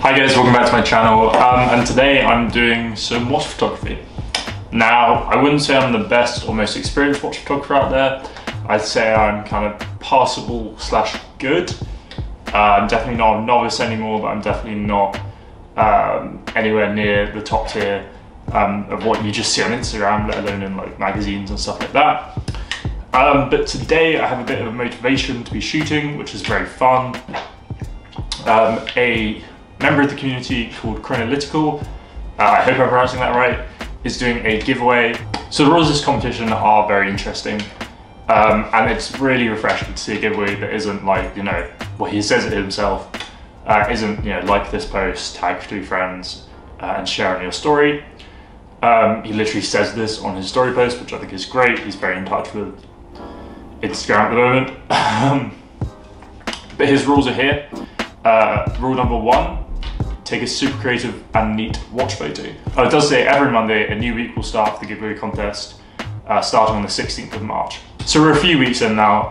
Hi guys, welcome back to my channel, and today I'm doing some watch photography. Now, I wouldn't say I'm the best or most experienced watch photographer out there. I'd say I'm kind of passable slash good. I'm definitely not a novice anymore, but I'm definitely not anywhere near the top tier of what you just see on Instagram, let alone in like magazines and stuff like that. But today I have a bit of a motivation to be shooting, which is very fun. A member of the community called Chronolytical, I hope I'm pronouncing that right, is doing a giveaway. So the rules of this competition are very interesting, and it's really refreshing to see a giveaway that isn't like, you know, what he says it himself, isn't, you know, like this post, tag 3 friends, and share on your story. He literally says this on his story post, which I think is great. He's very in touch with Instagram at the moment. But his rules are here. Rule number 1, take a super creative and neat watch photo. Oh, it does say every Monday a new week will start the giveaway contest, starting on the 16th of March. So we're a few weeks in now,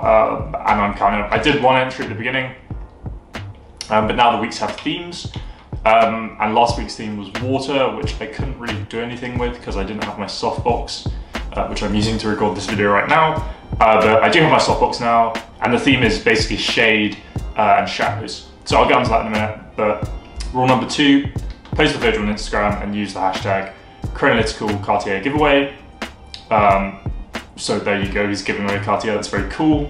and I did 1 entry at the beginning, but now the weeks have themes. And last week's theme was water, which I couldn't really do anything with because I didn't have my softbox, which I'm using to record this video right now. But I do have my softbox now, and the theme is basically shade and shadows. So I'll get onto that in a minute, but rule number 2, post the photo on Instagram and use the hashtag Chronolytical Cartier giveaway. So there you go, he's giving away Cartier, that's very cool.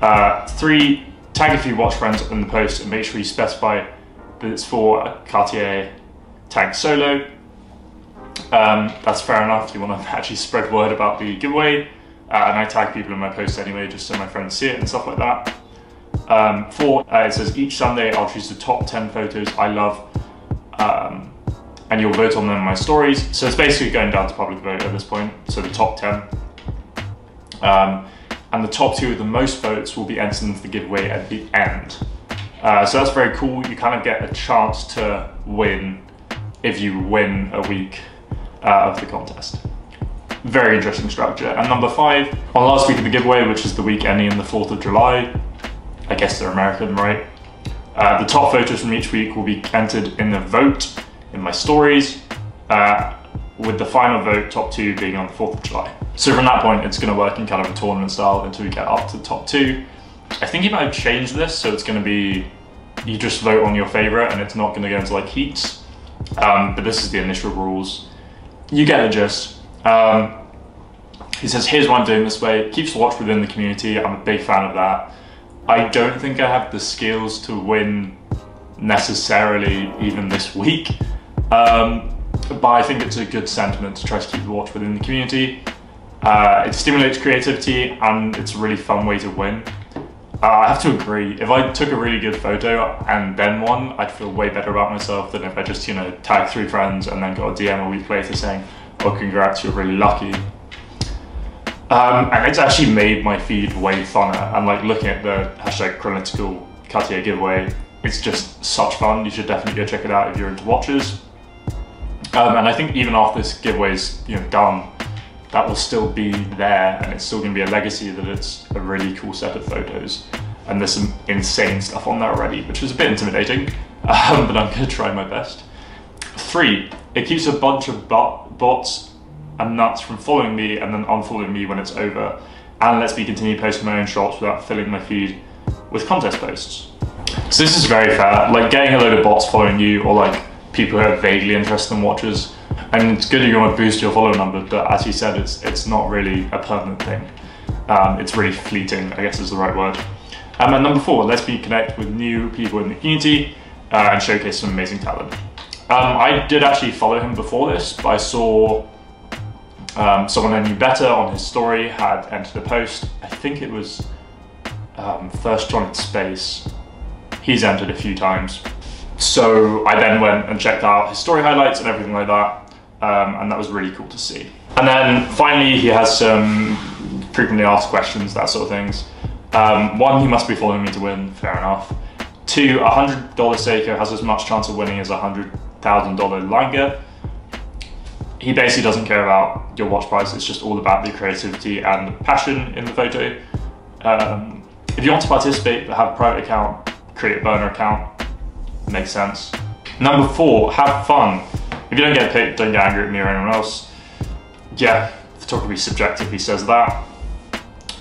3, tag a few watch friends in the post and make sure you specify that it's for a Cartier Tank Solo. That's fair enough if you want to actually spread word about the giveaway, and I tag people in my post anyway just so my friends see it and stuff like that. 4, it says each Sunday I'll choose the top 10 photos I love, and you'll vote on them in my stories. So it's basically going down to public vote at this point, so the top 10. And the top 2 with the most votes will be entered into the giveaway at the end. So that's very cool. You kind of get a chance to win if you win a week of the contest. Very interesting structure. And number 5, on last week of the giveaway, which is the week ending in the 4th of July, I guess they're American, right? The top photos from each week will be entered in the vote in my stories, with the final vote, top 2, being on the 4th of July. So from that point, it's gonna work in kind of a tournament style until we get up to the top 2. I think he might have changed this, so it's gonna be, you just vote on your favorite and it's not gonna go into like heats. But this is the initial rules. You get the gist. He says, here's what I'm doing this way. Keeps the watch within the community. I'm a big fan of that. I don't think I have the skills to win necessarily even this week, but I think it's a good sentiment to try to keep the watch within the community. It stimulates creativity and it's a really fun way to win. I have to agree, if I took a really good photo and then won, I'd feel way better about myself than if I just, you know, tagged 3 friends and then got a DM a week later saying, oh, congrats, you're really lucky. And it's actually made my feed way funner, and like looking at the hashtag Chronolytical Cartier giveaway, it's just such fun. You should definitely go check it out if you're into watches. And I think even after this giveaway's, you know, done, that will still be there, and it's still going to be a legacy that it's a really cool set of photos, and there's some insane stuff on there already, which is a bit intimidating, but I'm going to try my best. 3, it keeps a bunch of bots and nuts from following me and then unfollowing me when it's over, and lets me continue posting my own shots without filling my feed with contest posts. So this is very fair, like getting a load of bots following you or like people who are vaguely interested in watches, and it's good if you want to boost your follow number, but as you said, it's not really a permanent thing. It's really fleeting, I guess is the right word. And number 4, lets me connect with new people in the community and showcase some amazing talent. I did actually follow him before this, but I saw someone I knew better on his story had entered a post. I think it was First Jointed Space. He's entered a few times. So I then went and checked out his story highlights and everything like that. And that was really cool to see. And then finally, he has some frequently asked questions, that sort of things. 1, he must be following me to win, fair enough. 2, $100 Seiko has as much chance of winning as $100,000 Langer. He basically doesn't care about your watch price. It's just all about the creativity and the passion in the photo. If you want to participate but have a private account, create a burner account. Makes sense. Number four, have fun. If you don't get picked, don't get angry at me or anyone else. Yeah, photography subjectively says that.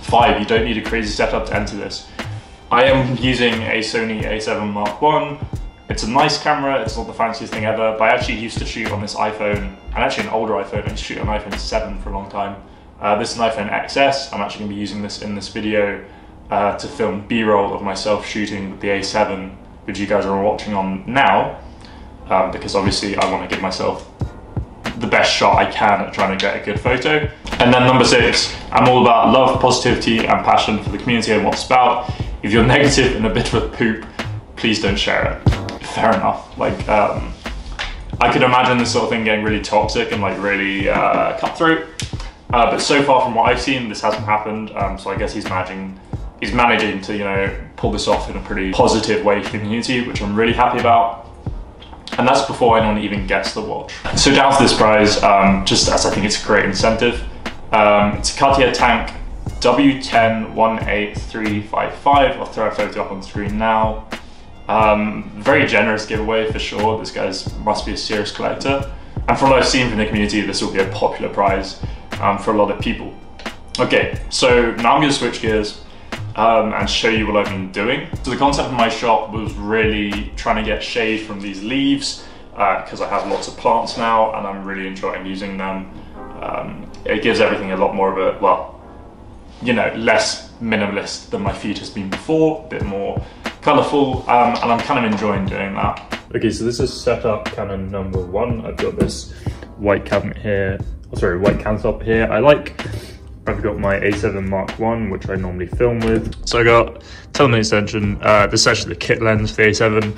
Five, you don't need a crazy setup to enter this. I am using a Sony A7 Mark I. It's a nice camera, it's not the fanciest thing ever, but I actually used to shoot on this iPhone, and actually an older iPhone. I used to shoot on iPhone 7 for a long time. This is an iPhone XS. I'm actually going to be using this in this video to film B-roll of myself shooting with the A7, which you guys are watching on now, because obviously I want to give myself the best shot I can at trying to get a good photo. And then number six, I'm all about love, positivity, and passion for the community and what's about. If you're negative and a bit of a poop, please don't share it. Fair enough. Like, I could imagine this sort of thing getting really toxic and like really cutthroat. But so far from what I've seen, this hasn't happened. So I guess he's managing to, you know, pull this off in a pretty positive way for the community, which I'm really happy about. And that's before anyone even gets the watch. So down to this prize, just as I think it's a great incentive. It's a Cartier Tank W1018355. I'll throw a photo up on screen now. Very generous giveaway for sure. This guy's must be a serious collector, and from what I've seen from the community, this will be a popular prize for a lot of people. Okay, so now I'm going to switch gears and show you what I've been doing. So the concept of my shop was really trying to get shade from these leaves because I have lots of plants now and I'm really enjoying using them. It gives everything a lot more of a, well, you know, less minimalist than my feed has been before, a bit more colourful, and I'm kind of enjoying doing that. Okay, so this is setup canon number one. I've got this white cabinet here, white countertop here. I've got my A7 Mark I, which I normally film with. So I got telemetry extension. This is actually the kit lens for the A7.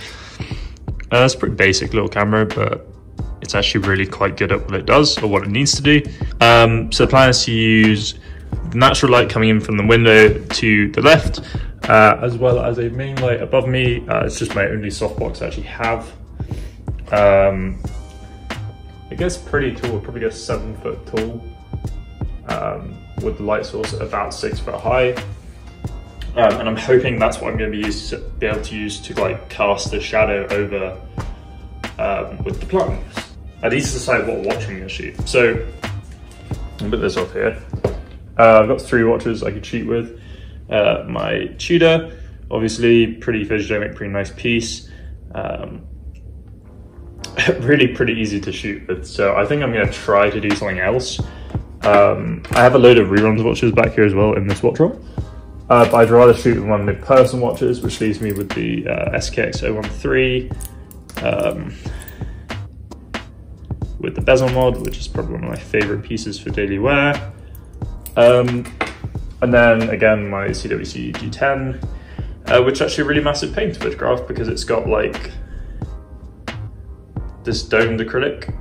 That's a pretty basic little camera, but it's actually really quite good at what it does or what it needs to do. So the plan is to use the natural light coming in from the window to the left, as well as a main light above me. It's just my only softbox I actually have. It gets pretty tall, it probably gets 7 foot tall, with the light source at about 6 foot high. And I'm hoping that's what I'm going to be able to use to like cast the shadow over with the plants. I need to decide what watch I'm going to shoot. So I'll put this off here. I've got three watches I could shoot with. My Tudor, obviously pretty photogenic, pretty nice piece. Really pretty easy to shoot with, so I think I'm going to try to do something else. I have a load of reruns watches back here as well in this watch room, but I'd rather shoot with one of the person watches, which leaves me with the SKX-013 with the bezel mod, which is probably one of my favourite pieces for daily wear. And then again, my CWC-G10, which is actually a really massive pain to photograph because it's got like this domed acrylic,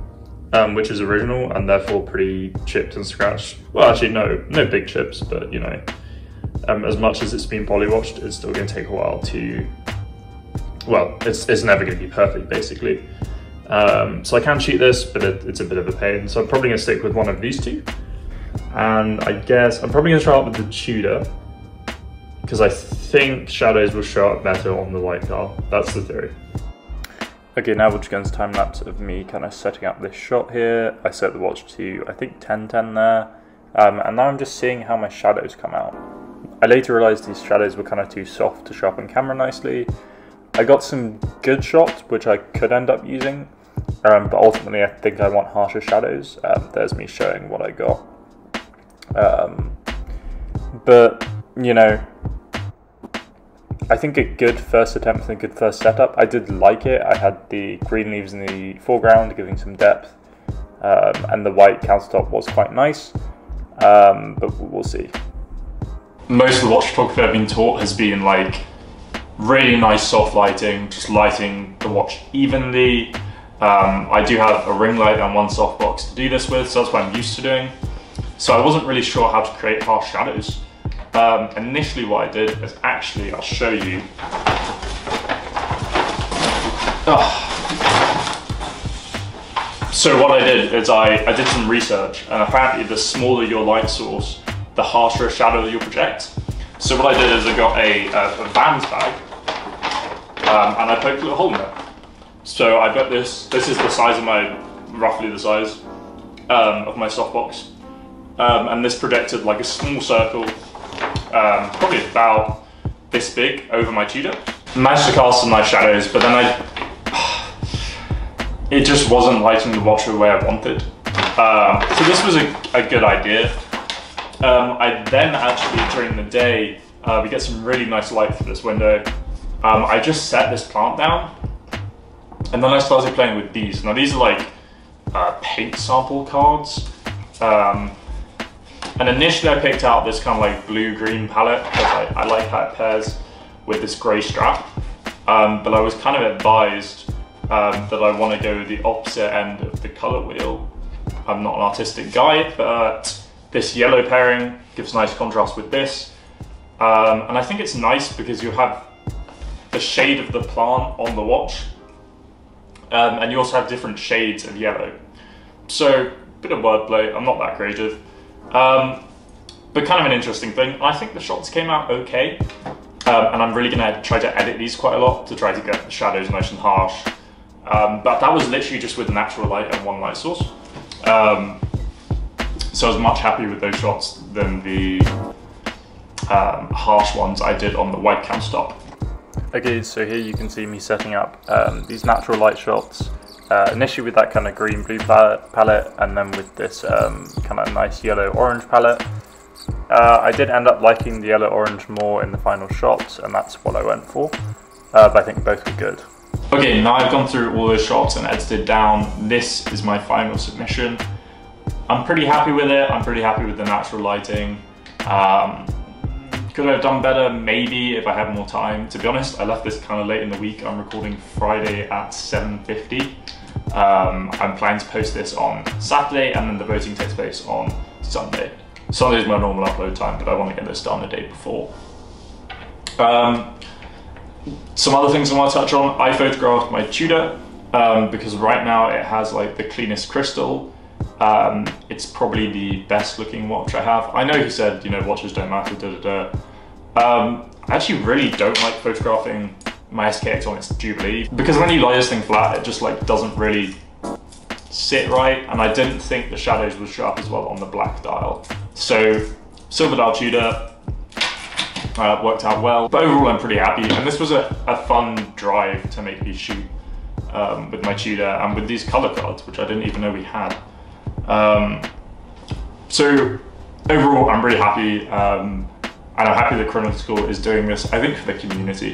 which is original and therefore pretty chipped and scratched. Well, actually no big chips, but you know, as much as it's been polywashed, it's still gonna take a while to, well, it's never gonna be perfect basically. So I can shoot this, but it's a bit of a pain. So I'm probably gonna stick with one of these two. And I guess I'm probably going to try out with the Tudor because I think shadows will show up better on the light dial. That's the theory. Okay, now we're just going to time lapse of me kind of setting up this shot here. I set the watch to, I think, 1010 there. And now I'm just seeing how my shadows come out. I later realized these shadows were kind of too soft to show up on camera nicely. I got some good shots, which I could end up using. But ultimately, I think I want harsher shadows. There's me showing what I got. But you know, I think a good first attempt and a good first setup. I did like it. I had the green leaves in the foreground giving some depth, and the white countertop was quite nice, but we'll see. Most of the watch photography I've been taught has been like really nice soft lighting, just lighting the watch evenly. I do have a ring light and one softbox to do this with, so that's what I'm used to doing. So I wasn't really sure how to create harsh shadows. Initially what I did is actually, I'll show you. So So what I did is I did some research, and apparently the smaller your light source, the harsher a shadow you'll project. So what I did is I got a Vans bag, and I poked a little hole in it. So I got this is the size of my, roughly the size of my softbox. And this projected like a small circle, probably about this big, over my Tudor. Managed to cast some nice shadows, but then it just wasn't lighting the water the way I wanted. So this was a good idea. I then actually, during the day, we get some really nice light for this window. I just set this plant down, and then I started playing with these. Now these are like paint sample cards. And initially I picked out this kind of like blue-green palette, because I like how it pairs with this grey strap. But I was kind of advised that I want to go the opposite end of the colour wheel. I'm not an artistic guy, but this yellow pairing gives nice contrast with this. And I think it's nice because you have the shade of the plant on the watch. And you also have different shades of yellow. So, bit of wordplay, I'm not that creative. But kind of an interesting thing. I think the shots came out okay. And I'm really gonna try to edit these quite a lot to try to get the shadows nice and harsh. But that was literally just with natural light and one light source. So I was much happier with those shots than the harsh ones I did on the webcam stop. Okay, so here you can see me setting up these natural light shots, initially with that kind of green-blue palette, and then with this kind of nice yellow-orange palette. I did end up liking the yellow-orange more in the final shots, and that's what I went for, but I think both were good. Okay, now I've gone through all those shots and edited down. This is my final submission. I'm pretty happy with it. I'm pretty happy with the natural lighting. Could I have done better? Maybe, if I had more time. To be honest, I left this kind of late in the week. I'm recording Friday at 7:50. I'm planning to post this on Saturday, and then the voting takes place on Sunday. Sunday is my normal upload time, but I want to get this done the day before. Some other things I want to touch on. I photographed my Tudor because right now it has like the cleanest crystal. It's probably the best looking watch I have. I know he said, you know, watches don't matter, I actually really don't like photographing my SKX on its Jubilee, because when you lay this thing flat, it just like doesn't really sit right, and I didn't think the shadows were sharp as well on the black dial. So silver dial Tudor worked out well, but overall I'm pretty happy, and this was a fun drive to make me shoot with my Tudor and with these color cards, which I didn't even know we had. So overall, I'm really happy, and I'm happy that Chronolytical is doing this, I think for the community.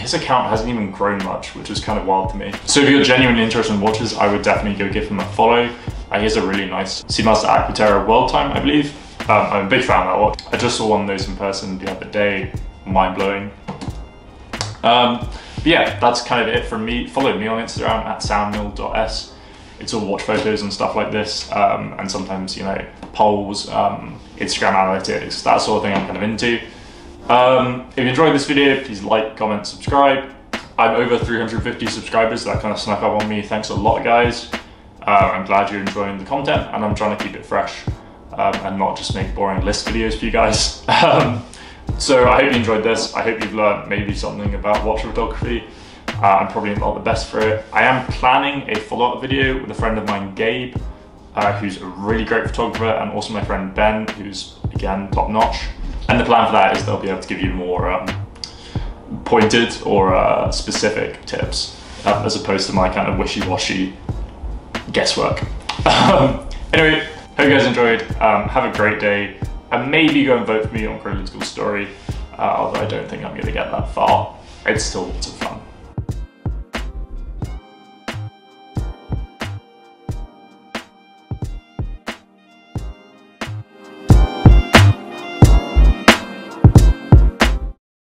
His account hasn't even grown much, which is kind of wild to me. So if you're genuinely interested in watches, I would definitely go give him a follow. He has a really nice Seamaster Aquaterra World Time, I believe. I'm a big fan of that watch. I just saw one of those in person the other day, mind-blowing. But yeah, that's kind of it from me. Follow me on Instagram at samuel.s. It's all watch photos and stuff like this, and sometimes, you know, polls, Instagram analytics, that sort of thing I'm kind of into. If you enjoyed this video, please like, comment, subscribe. I'm over 350 subscribers, so that kind of snuck up on me. Thanks a lot, guys. I'm glad you're enjoying the content, and I'm trying to keep it fresh and not just make boring list videos for you guys. So I hope you enjoyed this. I hope you've learned maybe something about watch photography. I'm probably not the best for it. I am planning a follow-up video with a friend of mine, Gabe, who's a really great photographer, and also my friend Ben, who's, again, top-notch. And the plan for that is they'll be able to give you more pointed or specific tips, as opposed to my kind of wishy-washy guesswork. Anyway, hope you guys enjoyed. Have a great day. And maybe go and vote for me on Chronolytical Story, although I don't think I'm going to get that far. It's still lots of fun.